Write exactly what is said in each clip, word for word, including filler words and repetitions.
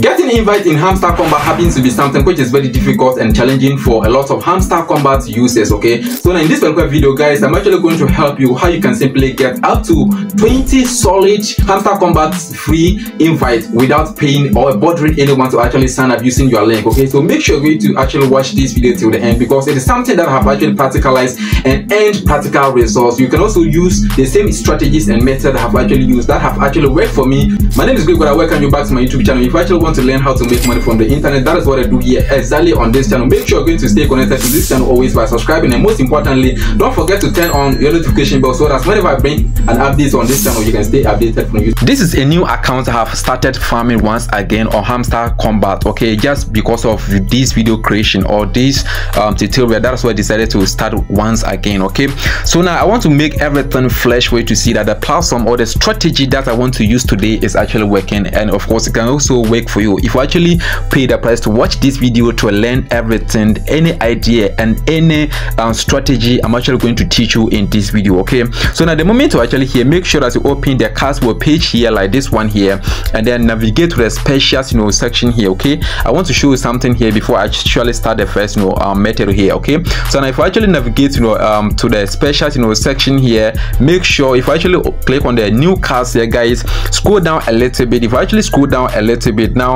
Getting invite in Hamster Kombat happens to be something which is very difficult and challenging for a lot of Hamster Kombat users, okay? So now in this particular video, guys, I'm actually going to help you how you can simply get up to twenty solid Hamster Kombat free invites without paying or bothering anyone to actually sign up using your link, okay? So make sure you to actually watch this video till the end, because it is something that I have actually practicalized and earned practical results. You can also use the same strategies and methods I have actually used that have actually worked for me. My name is Greg Goddard. Welcome you back to my YouTube channel. If you actually want to learn how to make money from the internet, that is what I do here exactly on this channel. Make sure you're going to stay connected to this channel always by subscribing, and most importantly, don't forget to turn on your notification bell so that whenever I bring an update on this channel, you can stay updated from YouTube. This is a new account I have started farming once again on Hamster Kombat, okay, just because of this video creation or this um, tutorial. That's why I decided to start once again, okay? So now I want to make everything flesh way to see that the platform or the strategy that I want to use today is actually working, and of course it can also work for you if you actually pay the price to watch this video to learn everything, any idea and any um, strategy I'm actually going to teach you in this video, okay? So now the moment you actually here, make sure that you open the Castboard page here like this one here, and then navigate to the specials, you know, section here, okay? I want to show you something here before I actually start the first, you know, um, method here, okay? So now if I actually navigate, you know, um, to the specials, you know, section here, make sure if I actually click on the new cast here, guys, scroll down a little bit. If I actually scroll down a little bit, now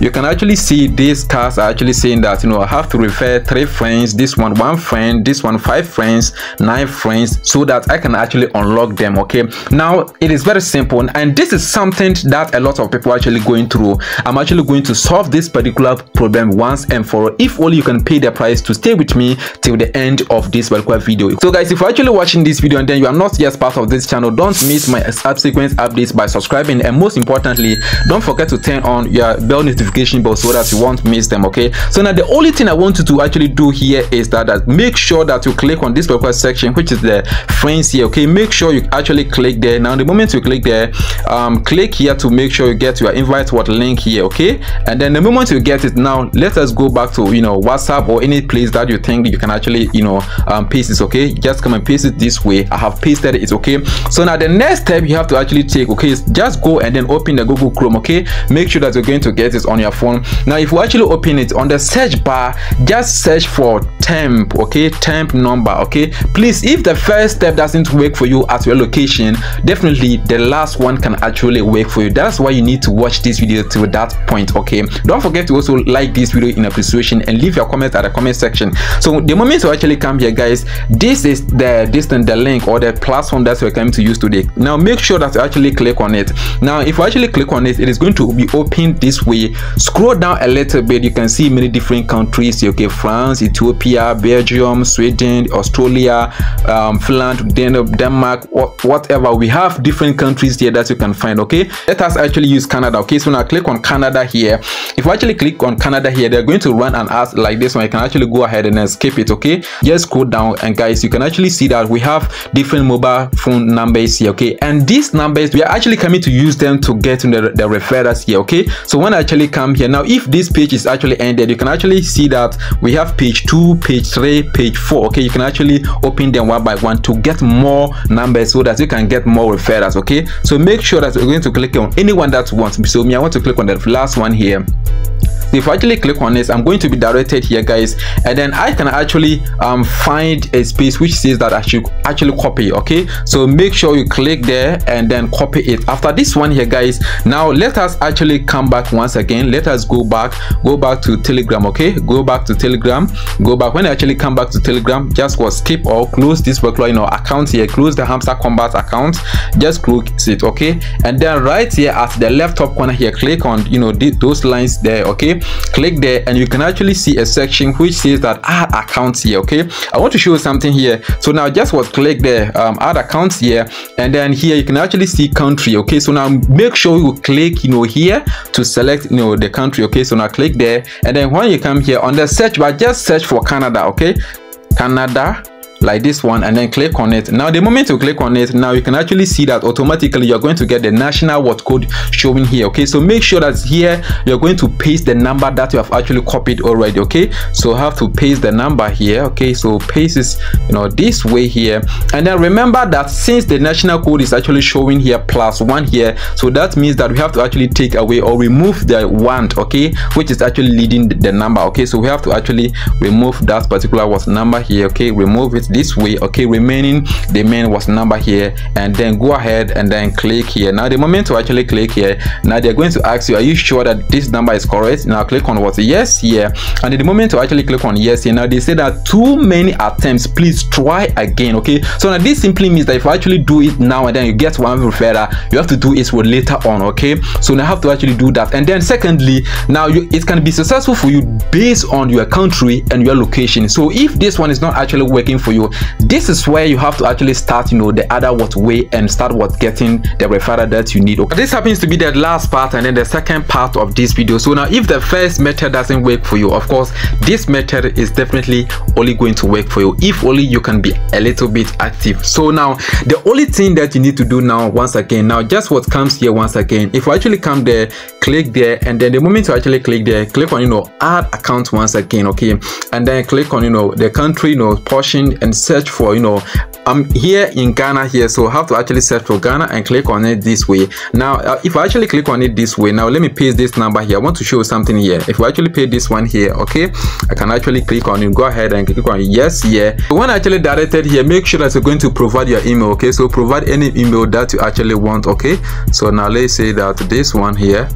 you can actually see these cards are actually saying that, you know, I have to refer three friends, this one one friend, this one five friends, nine friends, so that I can actually unlock them, okay? Now it is very simple, and this is something that a lot of people are actually going through. I'm actually going to solve this particular problem once and for all, if only you can pay the price to stay with me till the end of this particular video. So guys, if you're actually watching this video and then you are not yet part of this channel, don't miss my subsequent updates by subscribing, and most importantly, don't forget to turn on your bell notification bell so that you won't miss them, okay? So now the only thing I want you to actually do here is that, that make sure that you click on this particular section, which is the friends here, okay? Make sure you actually click there. Now the moment you click there, um click here to make sure you get your invite what link here, okay? And then the moment you get it, now let us go back to, you know, WhatsApp or any place that you think you can actually, you know, um paste it, okay? Just come and paste it this way. I have pasted it, okay? So now the next step you have to actually take, okay, is just go and then open the Google Chrome, okay? Make sure that you're going to get it on your phone. Now if you actually open it on the search bar, just search for temp, okay? Temp number, okay? Please, if the first step doesn't work for you at your location, definitely the last one can actually work for you. That's why you need to watch this video till that point, okay? Don't forget to also like this video in appreciation and leave your comment at the comment section. So the moment you actually come here, guys, this is the distance, the link or the platform that we're coming to use today. Now make sure that you actually click on it. Now if you actually click on it, it is going to be opened this way. Scroll down a little bit, you can see many different countries, okay? France, Ethiopia, Belgium, Sweden, Australia, um, Finland, Denmark, whatever. We have different countries here that you can find, okay? Let us actually use Canada, okay? So now click on Canada here. If I actually click on Canada here, they're going to run an ad like this one. You can actually go ahead and skip it, okay? Just scroll down, and guys, you can actually see that we have different mobile phone numbers here, okay? And these numbers, we are actually coming to use them to get to the, the referrals here, okay? So when I actually come here, now if this page is actually ended, you can actually see that we have page two, page three, page four, okay? You can actually open them one by one to get more numbers so that you can get more referrals, okay? So make sure that you're going to click on anyone that you want. So me, I want to click on the last one here. If I actually click on this, I'm going to be directed here, guys, and then I can actually um find a space which says that I should actually copy, okay? So make sure you click there and then copy it. After this one here, guys, now let us actually come back once again. Let us go back, go back to Telegram, okay? Go back to Telegram, go back. When I actually come back to Telegram, just go skip or close this particular, you know, account here. Close the Hamster Kombat account, just close it, okay? And then right here at the left top corner here, click on, you know, those lines there, okay? Click there, and you can actually see a section which says that add accounts here, okay? I want to show you something here. So now just what click there, um, add accounts here, and then here you can actually see country, okay? So now make sure you click, you know, here to select, you know, the country, okay? So now click there, and then when you come here on the search bar, just search for Canada, okay? Canada, like this one, and then click on it. Now the moment you click on it, now you can actually see that automatically you're going to get the national what code showing here. Okay, so make sure that here you're going to paste the number that you have actually copied already. Okay, so have to paste the number here. Okay, so paste is, you know, this way here, and then remember that since the national code is actually showing here plus one here, so that means that we have to actually take away or remove the one, okay, which is actually leading the number. Okay, so we have to actually remove that particular was number here. Okay, remove it this way. Okay, remaining the main was number here, and then go ahead and then click here. Now the moment to actually click here, now they're going to ask you, are you sure that this number is correct? Now click on what, yes here, and in the moment to actually click on yes here, now they say that too many attempts, please try again. Okay, so now this simply means that if you actually do it now and then you get one referrer, you have to do it with later on. Okay, so now have to actually do that. And then secondly, now you, it can be successful for you based on your country and your location. So if this one is not actually working for you, this is where you have to actually start, you know, the other what way, and start what getting the referrer that you need. Okay, this happens to be the last part and then the second part of this video. So now if the first method doesn't work for you, of course this method is definitely only going to work for you if only you can be a little bit active. So now the only thing that you need to do now, once again, now just what comes here, once again, if you actually come there, click there, and then the moment you actually click there, click on, you know, add account once again. Okay, and then click on, you know, the country, you know, portion, and search for, you know, I'm here in Ghana here, so I have to actually search for Ghana and click on it this way. Now uh, if I actually click on it this way, now let me paste this number here. I want to show something here. If I actually paste this one here, okay, I can actually click on it, go ahead and click on it. Yes here. So when I actually directed here, make sure that you're going to provide your email. Okay, so provide any email that you actually want. Okay, so now let's say that this one here,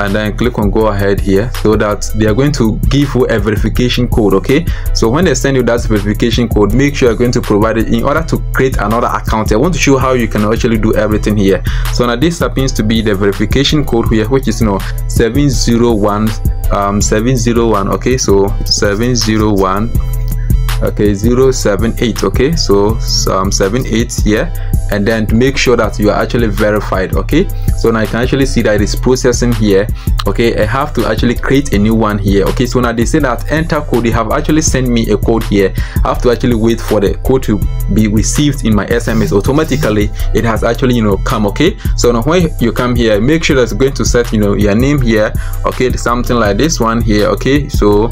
and then click on go ahead here, so that they are going to give you a verification code. Okay, so when they send you that verification code, make sure you're going to provide it in order to create another account. I want to show how you can actually do everything here. So now this happens to be the verification code here, which is, you know, seven zero one um seven zero one. Okay, so seven zero one, okay, zero seven eight. Okay, so um, seven eight here, and then to make sure that you are actually verified. Okay, so now I can actually see that it's processing here. Okay, I have to actually create a new one here. Okay, so now they say that enter code. They have actually sent me a code here. I have to actually wait for the code to be received in my S M S. Automatically it has actually, you know, come. Okay, so now when you come here, make sure that's going to set, you know, your name here. Okay, something like this one here. Okay, so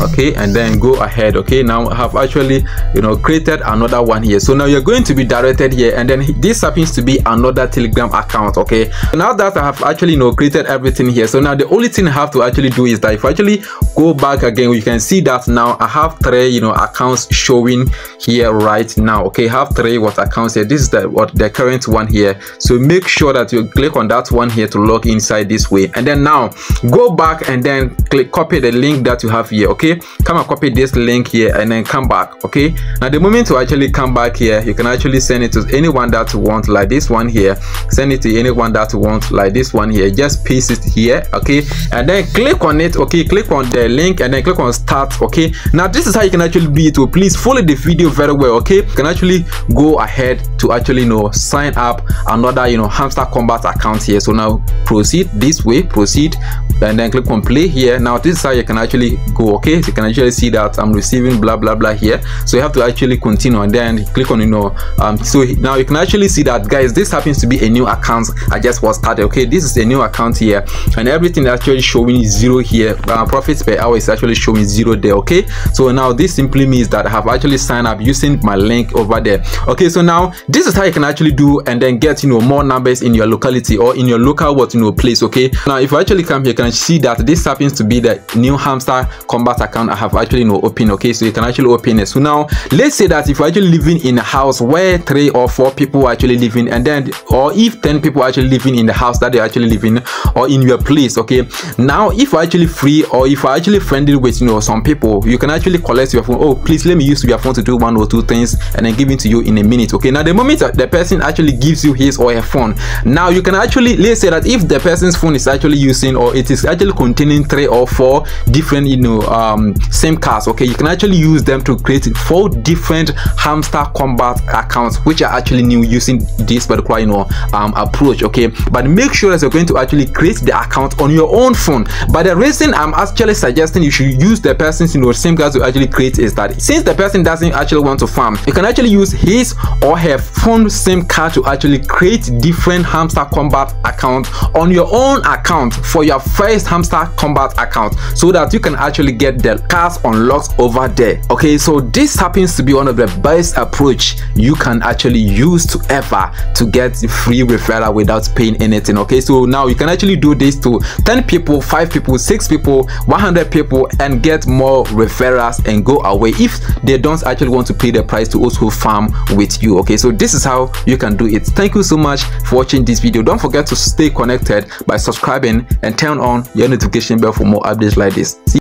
okay, and then go ahead. Okay, now I have actually, you know, created another one here. So now you're going to be directed here, and then this happens to be another Telegram account. Okay, now that I have actually, you know, created everything here, so now the only thing I have to actually do is that if I actually go back again, you can see that now I have three, you know, accounts showing here right now. Okay, I have three what accounts here. This is the what the current one here. So make sure that you click on that one here to log inside this way, and then now go back and then click copy the link that you have here. Okay, come and copy this link here, and then come back. Okay, now the moment to actually come back here, you can actually send it to anyone that you want, like this one here. Send it to anyone that you want, like this one here. Just paste it here. Okay, and then click on it. Okay, click on the link and then click on start. Okay, now this is how you can actually do it. So please follow the video very well. Okay, you can actually go ahead to actually, you know, sign up another, you know, Hamster Kombat account here. So now proceed this way, proceed, and then click on play here. Now this is how you can actually go. Okay, so you can actually see that I'm receiving blah blah blah here, so you have to actually continue and then click on, you know, um so now you can actually see that, guys, this happens to be a new account I just was started. Okay, this is a new account here, and everything actually showing zero here. Uh, profits per hour is actually showing zero there. Okay, so now this simply means that I have actually signed up using my link over there. Okay, so now this is how you can actually do and then get, you know, more numbers in your locality or in your local what, you know, place. Okay, now if I actually come here, you can see that this happens to be the new Hamster Kombat account I have actually, you know, open. Okay, so you can actually open it. So now let's say that if you're actually living in a house where three or four people are actually living, and then or if ten people are actually living in the house that they actually live in, or in your place. Okay, now if you're actually free or if you're actually friendly with, you know, some people, you can actually collect your phone. Oh, please let me use your phone to do one or two things, and then give it to you in a minute. Okay, now the moment the person actually gives you his or her phone, now you can actually, let's say that if the person's phone is actually using or it is is actually containing three or four different, you know, um same cards. Okay, you can actually use them to create four different Hamster Kombat accounts, which are actually new using this particular, you know, um approach. Okay, but make sure that you're going to actually create the account on your own phone. But the reason I'm actually suggesting you should use the person's, you know, same cards to actually create is that since the person doesn't actually want to farm, you can actually use his or her phone SIM card to actually create different Hamster Kombat accounts on your own account for your first Hamster Kombat account, so that you can actually get the cards unlocked over there. Okay, so this happens to be one of the best approach you can actually use to ever to get free referral without paying anything. Okay, so now you can actually do this to ten people, five people, six people, one hundred people, and get more referrals and go away if they don't actually want to pay the price to also farm with you. Okay, so this is how you can do it. Thank you so much for watching this video. Don't forget to stay connected by subscribing and turn on your notification bell for more updates like this. See